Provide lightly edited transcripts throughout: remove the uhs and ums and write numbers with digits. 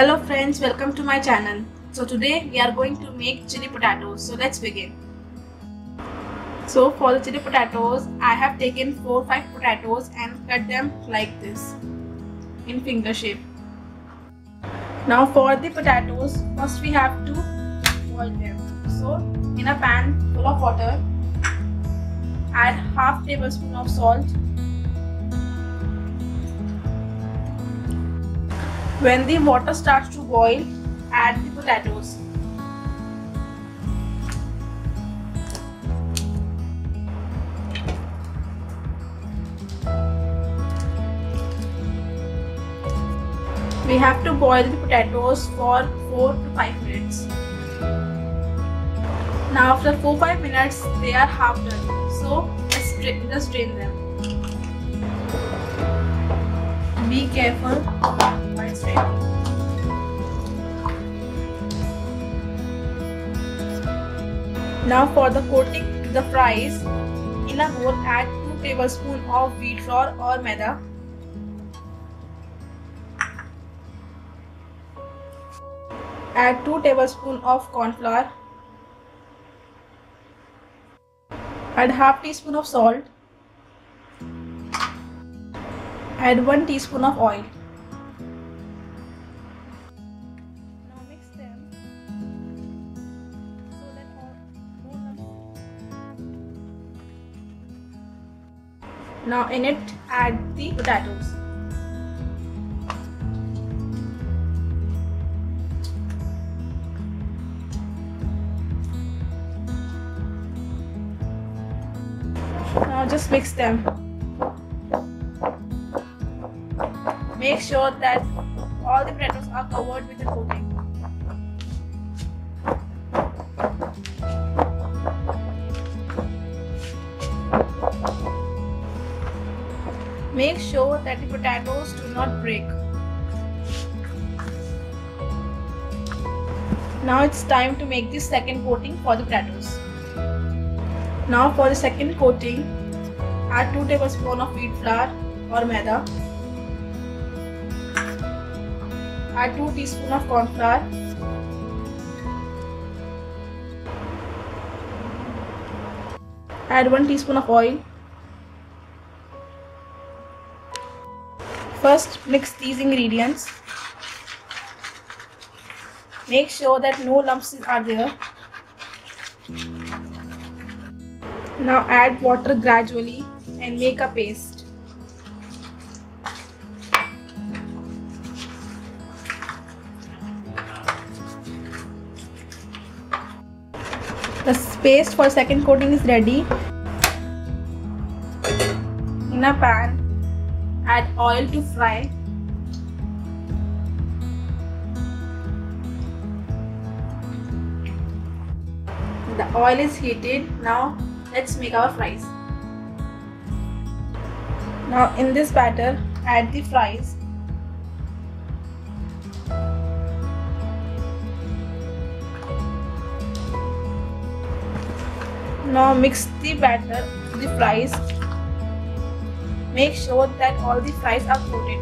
Hello friends, welcome to my channel. So today we are going to make chili potatoes. So let's begin. So for the chili potatoes, I have taken 4-5 potatoes and cut them like this in finger shape. Now for the potatoes, first we have to boil them. So in a pan full of water, add half tablespoon of salt. When the water starts to boil, add the potatoes. We have to boil the potatoes for 4 to 5 minutes. Now after 4-5 minutes, they are half done. So let's strain them. Be careful while straining. Now for the coating the fries, in a bowl add 2 tablespoons of wheat flour or maida. Add 2 tablespoons of corn flour. Add half teaspoon of salt. Add 1 teaspoon of oil. Now mix them so that all lumps. Now in it add the potatoes. Now just mix them. Make sure that all the potatoes are covered with the coating. Make sure that the potatoes do not break. Now it's time to make the second coating for the potatoes. Now for the second coating, add 2 tablespoons of wheat flour or maida. Add 2 teaspoons of corn flour. Add 1 teaspoon of oil. First mix these ingredients. Make sure that no lumps are there. Now add water gradually and make a paste. The paste for second coating is ready. In a pan, add oil to fry. The oil is heated. Now let's make our fries. Now in this batter, add the fries. Now mix the batter with the fries. Make sure that all the fries are coated.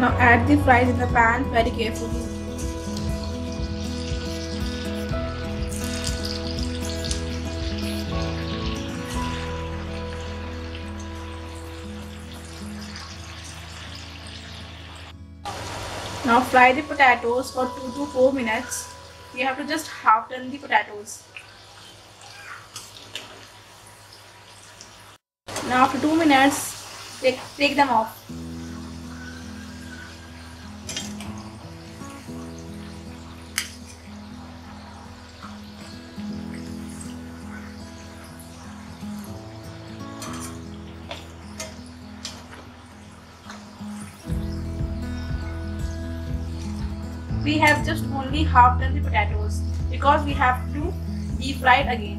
Now add the fries in the pan very carefully. Now fry the potatoes for 2 to 4 minutes. You have to just half turn the potatoes. Now after 2 minutes, take them off. We have just only half done the potatoes because we have to deep fry it again.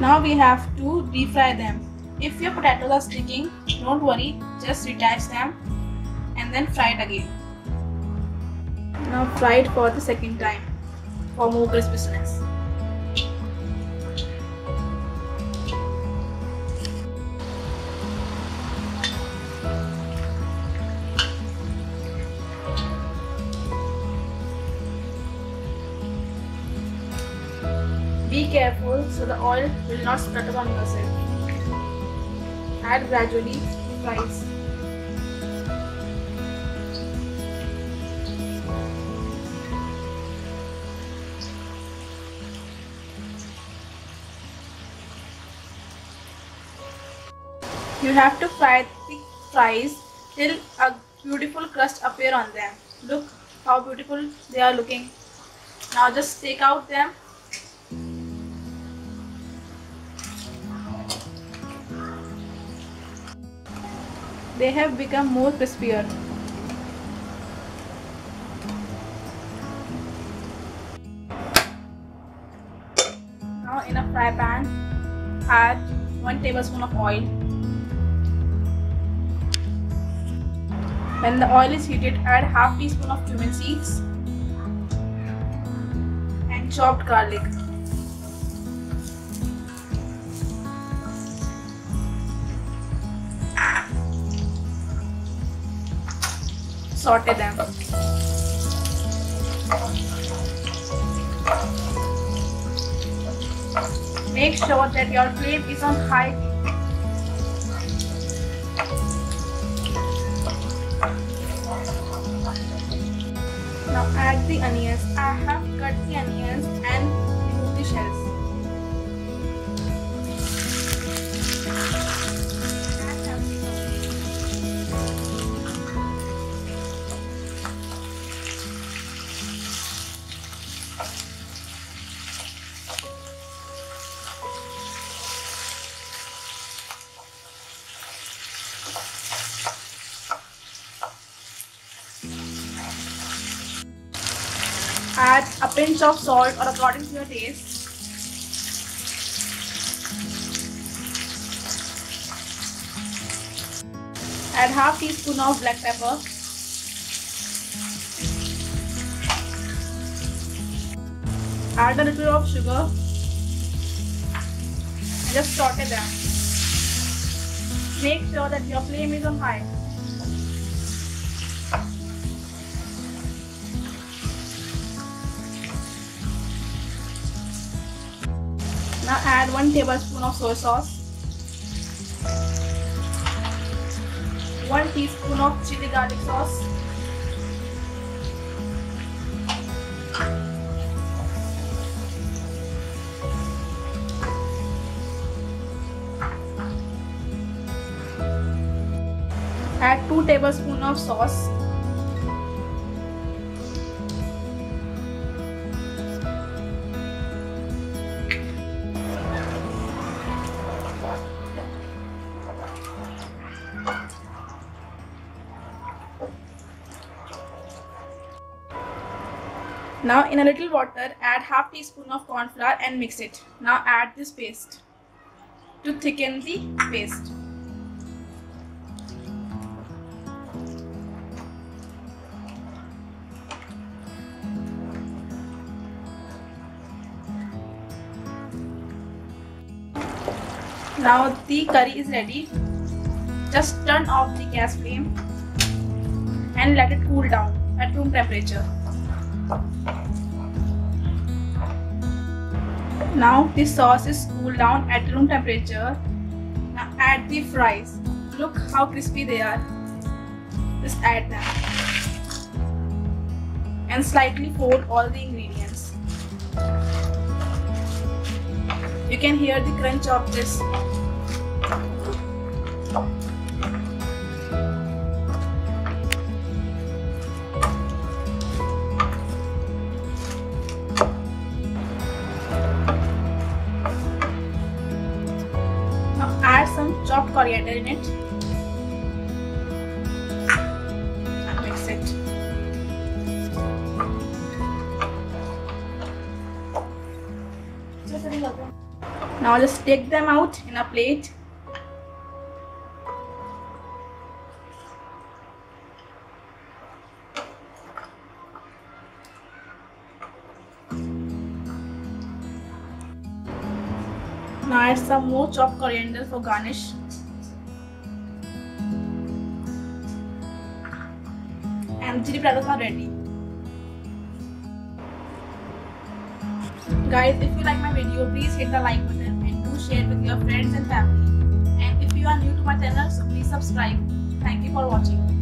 Now we have to deep fry them. If your potatoes are sticking, don't worry, just detach them and then fry it again. Now fry it for the second time for more crispiness. Be careful so the oil will not splutter on yourself. Add gradually the fries. You have to fry the fries till a beautiful crust appear on them. Look how beautiful they are looking. Now just take out them. They have become more crispier. Now in a fry pan, add 1 tablespoon of oil. When the oil is heated, add half teaspoon of cumin seeds and chopped garlic. Saute them. Make sure that your flame is on high. Now add the onions. I have cut the onions and remove the shells. Add a pinch of salt or according to your taste. Add half teaspoon of black pepper. Add a little of sugar. And just saute them. Make sure that your flame is on high. Now add 1 tablespoon of soy sauce, 1 teaspoon of chili garlic sauce, 2 tablespoon of sauce, 1. Now in a little water, add half teaspoon of corn flour and mix it. Now add this paste to thicken the paste. Now the curry is ready. Just turn off the gas flame and let it cool down at room temperature. Now the sauce is cooled down at room temperature. Now add the fries. Look how crispy they are. Just add them and slightly fold all the ingredients. You can hear the crunch of this. Now add some chopped coriander in it and mix it. Now let's take them out in a plate. Now add some more chopped coriander for garnish. And chili pratas are ready. Guys, if you like my video, please hit the like button and do share with your friends and family. And if you are new to my channel, so please subscribe. Thank you for watching.